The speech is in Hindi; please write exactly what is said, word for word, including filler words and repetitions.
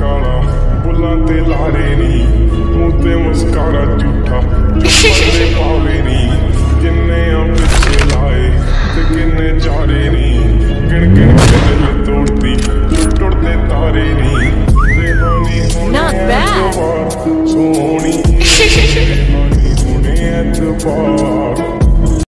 काला बुलाते लारे नी मुते मुस्कारा झूठा चुपने पावे नी किन्ने पिछे लाए ते किन्ने चारे नी गिण गिण के दिल तोड़ती टुटते तारे नी रेहानी होनी सोनी।